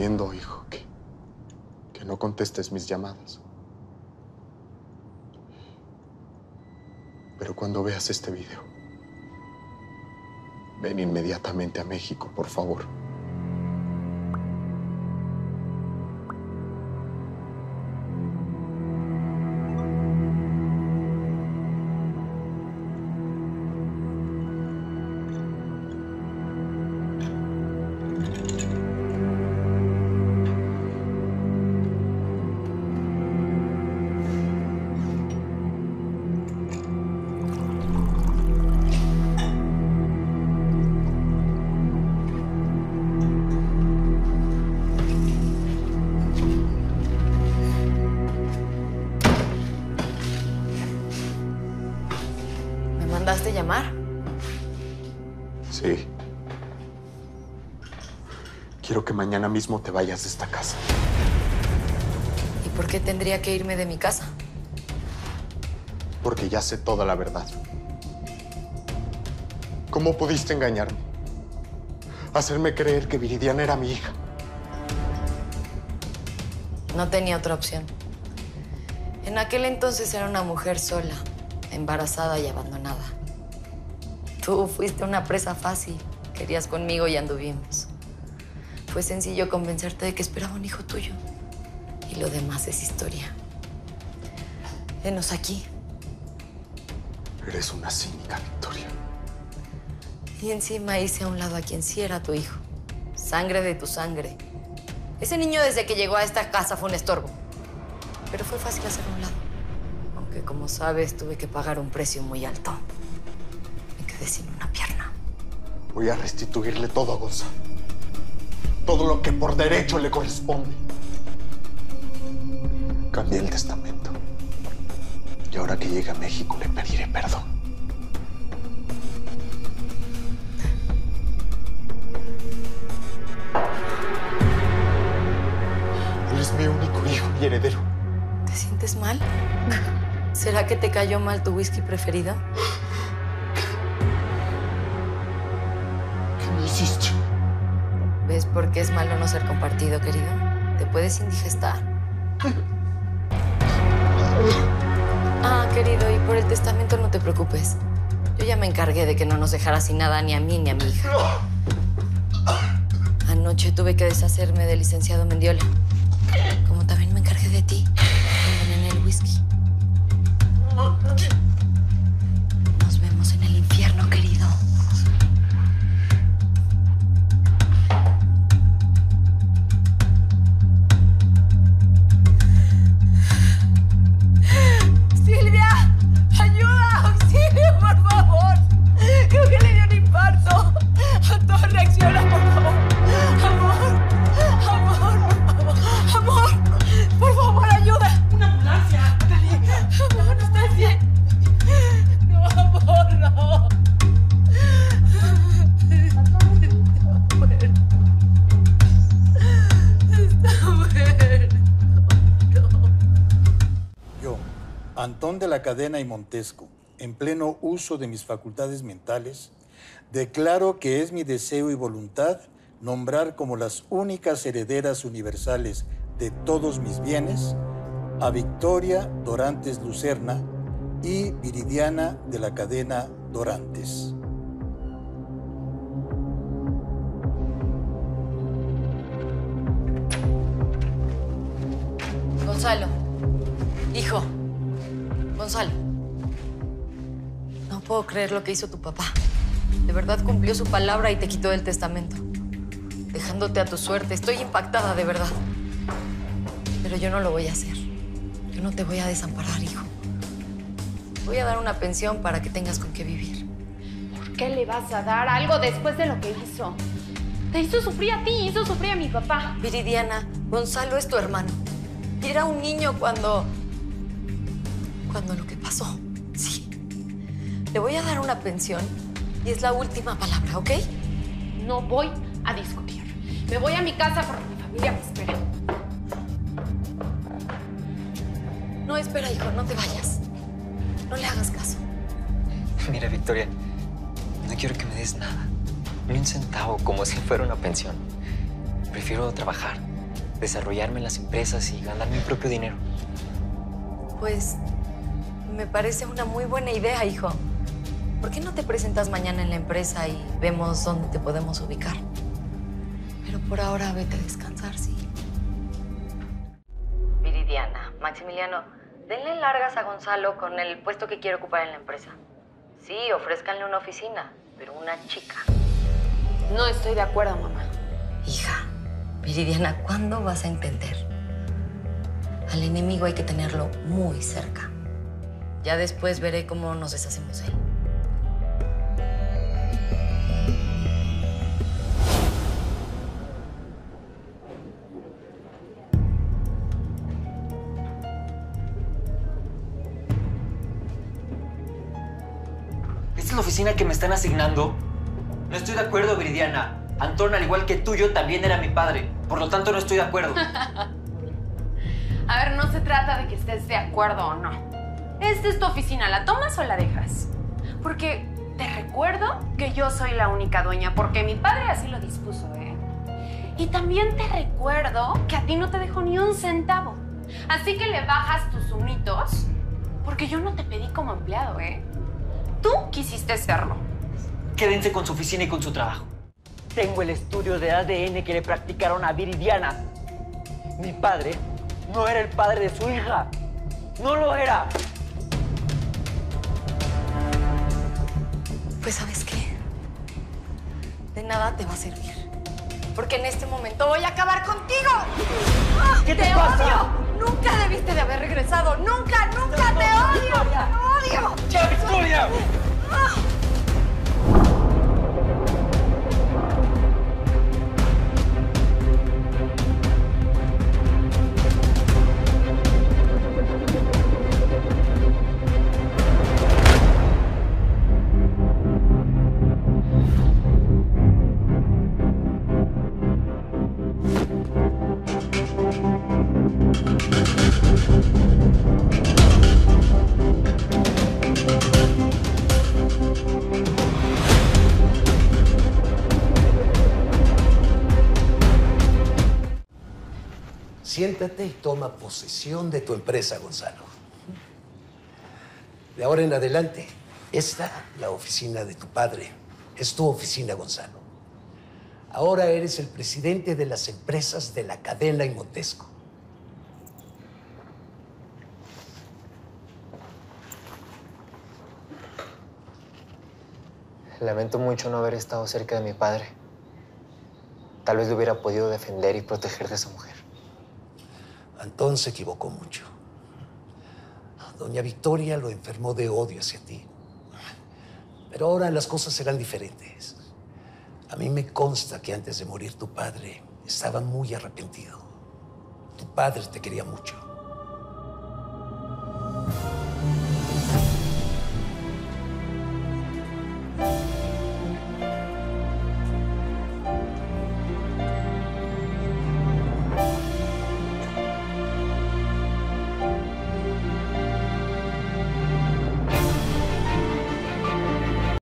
entiendo, hijo, que no contestes mis llamadas. Pero cuando veas este video, ven inmediatamente a México, por favor. ¿Mandaste llamar? Sí. Quiero que mañana mismo te vayas de esta casa. ¿Y por qué tendría que irme de mi casa? Porque ya sé toda la verdad. ¿Cómo pudiste engañarme? Hacerme creer que Viridiana era mi hija. No tenía otra opción. En aquel entonces era una mujer sola, embarazada y abandonada. Tú fuiste una presa fácil. Querías conmigo y anduvimos. Fue sencillo convencerte de que esperaba un hijo tuyo. Y lo demás es historia. Venos aquí. Eres una cínica, Victoria. Y encima hice a un lado a quien sí era tu hijo. Sangre de tu sangre. Ese niño desde que llegó a esta casa fue un estorbo. Pero fue fácil hacerlo a un lado. Que, como sabes, tuve que pagar un precio muy alto. Me quedé sin una pierna. Voy a restituirle todo a Gonzalo. Todo lo que por derecho le corresponde. Cambié el testamento. Y ahora que llegue a México le pediré perdón. Él es mi único hijo y heredero. ¿Te sientes mal? ¿Será que te cayó mal tu whisky preferido? ¿Qué me hiciste? ¿Ves por qué es malo no ser compartido, querido? Te puedes indigestar. Ah, querido, y por el testamento no te preocupes. Yo ya me encargué de que no nos dejara sin nada ni a mí ni a mi hija. Anoche tuve que deshacerme del licenciado Mendiola. Como también me encargué de ti, envenené el whisky. Nos vemos en el infierno, querido. ¡Silvia! ¡Ayuda! ¡Auxilio, por favor! Creo que le dio un infarto. Antón, reacciona, por favor. Amor, por favor, ayuda. ¡Una ambulancia! ¡Amor, no estás bien! ¡No, amor, no! Está muerto. Está muerto. Yo, Antón de la Cadena y Montesco, en pleno uso de mis facultades mentales, declaro que es mi deseo y voluntad nombrar como las únicas herederas universales de todos mis bienes a Victoria Dorantes Lucerna y Viridiana de la Cadena Dorantes. Gonzalo, hijo, Gonzalo. No puedo creer lo que hizo tu papá. De verdad cumplió su palabra y te quitó del testamento, dejándote a tu suerte. Estoy impactada, de verdad. Pero yo no lo voy a hacer. Yo no te voy a desamparar, hijo. Voy a dar una pensión para que tengas con qué vivir. ¿Por qué le vas a dar algo después de lo que hizo? Te hizo sufrir a ti, hizo sufrir a mi papá. Viridiana, Gonzalo es tu hermano. Y era un niño cuando lo que pasó, sí. Le voy a dar una pensión y es la última palabra, ¿ok? No voy a discutir. Me voy a mi casa porque mi familia me espera. No, espera, hijo, no te vayas. No le hagas caso. Mira, Victoria, no quiero que me des nada. Ni un centavo, como si fuera una pensión. Prefiero trabajar. desarrollarme en las empresas y ganar mi propio dinero. Pues me parece una muy buena idea, hijo. ¿Por qué no te presentas mañana en la empresa y vemos dónde te podemos ubicar? Pero por ahora vete a descansar, sí. Viridiana, Maximiliano, denle largas a Gonzalo con el puesto que quiere ocupar en la empresa. Sí, ofrézcanle una oficina, pero una chica. No estoy de acuerdo, mamá. Hija, Viridiana, ¿cuándo vas a entender? Al enemigo hay que tenerlo muy cerca. Ya después veré cómo nos deshacemos de él. ¿Esta es la oficina que me están asignando? No estoy de acuerdo, Viridiana. Antón, al igual que tú, yo también era mi padre. Por lo tanto, no estoy de acuerdo. A ver, no se trata de que estés de acuerdo o no. Esta es tu oficina. ¿La tomas o la dejas? Porque te recuerdo que yo soy la única dueña, porque mi padre así lo dispuso, ¿eh? Y también te recuerdo que a ti no te dejo ni un centavo. Así que le bajas tus unitos, porque yo no te pedí como empleado, ¿eh? Tú quisiste serlo. Quédense con su oficina y con su trabajo. Tengo el estudio de ADN que le practicaron a Viridiana. Mi padre no era el padre de su hija. ¡No lo era! Pues, ¿sabes qué? De nada te va a servir. Porque en este momento voy a acabar contigo. ¿Qué te pasa? ¡Odio! ¡Nunca debiste de haber regresado! ¡Nunca, nunca! ¡Te odio! ¡Te odio! ¡Ya, Victoria! Siéntate y toma posesión de tu empresa, Gonzalo. De ahora en adelante, esta, la oficina de tu padre, es tu oficina, Gonzalo. Ahora eres el presidente de las empresas de La Cadena y Montesco. Lamento mucho no haber estado cerca de mi padre. Tal vez lo hubiera podido defender y proteger de esa mujer. Antón se equivocó mucho. Doña Victoria lo enfermó de odio hacia ti. Pero ahora las cosas serán diferentes. A mí me consta que antes de morir tu padre estaba muy arrepentido. Tu padre te quería mucho.